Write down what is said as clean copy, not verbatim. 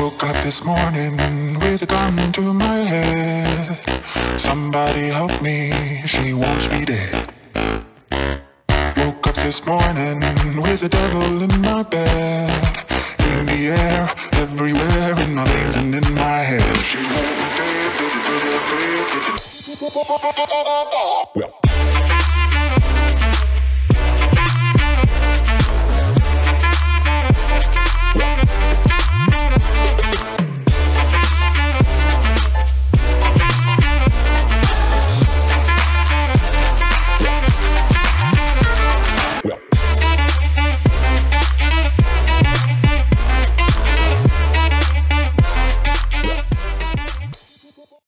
Woke up this morning with a gun to my head. Somebody help me, she wants me dead. Woke up this morning with the devil in my bed. In the air, everywhere, in my veins and in my head. She wants me dead.